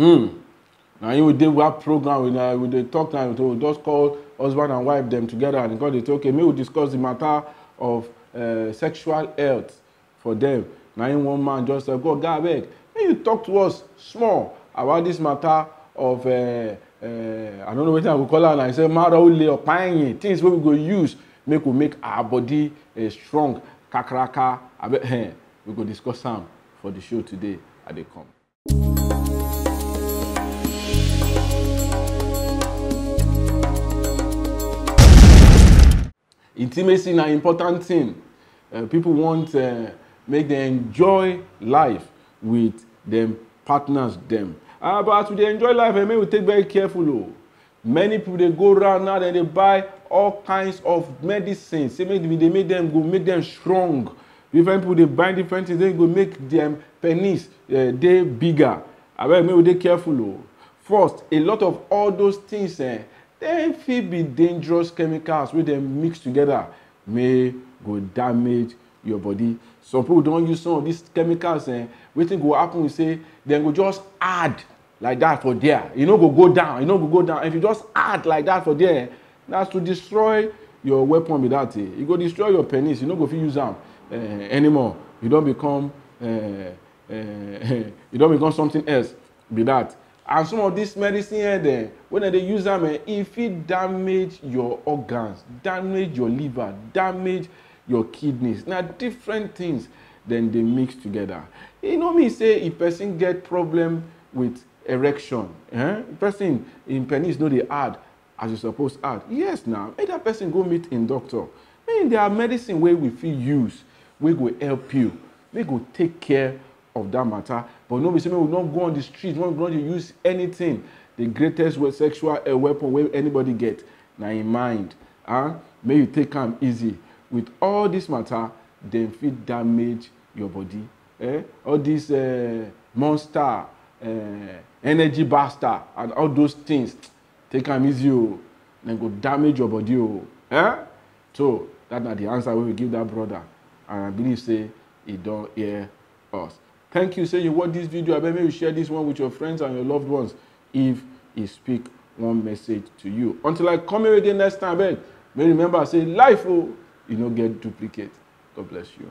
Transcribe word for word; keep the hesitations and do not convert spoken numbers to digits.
Mm. Now you did work program with uh, with the talk time to just call husband and wife them together and because they talk, okay, we will discuss the matter of uh, sexual health for them. Now in one man just uh, go go back. Then you talk to us small about this matter of uh, uh, I don't know what I will call it. And I say matter only or pain things we go use make we make our body uh, strong. Kakaraka, we go discuss some for the show today. I they come. Intimacy is an important thing. Uh, people want to uh, make them enjoy life with them partners, them. Uh, but to they enjoy life, I mean, we take very carefully. Many people, they go around now and they buy all kinds of medicines. They make, they make them go make them strong. Different people, they buy different things. They go make them penis, uh, they bigger. I mean, we take carefully. First, a lot of all those things, eh, they feel be dangerous chemicals with them mixed together may go damage your body. Some people don't use some of these chemicals and eh? Waiting go happen, we say they go just add like that for there. You know go go down, you know go go down. If you just add like that for there, that's to destroy your weapon with that. Eh? You go destroy your penis, you know go feel use them uh, anymore. You don't become uh, uh, you don't become something else with that. And some of this medicine here, then, when they use them, if it damage your organs, damage your liver, damage your kidneys, now different things, then they mix together. You know me say, if person get problem with erection, eh? Person in penis know they add, as you supposed to add. Yes, now, make that person go meet in doctor. I mean, there are medicine where we feel use, we will help you, we will take care of that matter. But no, we say we don't go on the streets, we don't use anything. The greatest sexual weapon where anybody get now in mind. Huh? May you take them easy. With all this matter, then fit damage your body. Eh? All this uh, monster, uh, energy bastard, and all those things, take them easy, oh, then go damage your body. Oh. Eh? So that's not the answer we will give that brother. And I believe say he don't hear us. Thank you. Say you watch this video. I bet maybe you share this one with your friends and your loved ones if it speak one message to you. Until I come here again next time, I bet, may remember I say life, oh, you don't get duplicate. God bless you.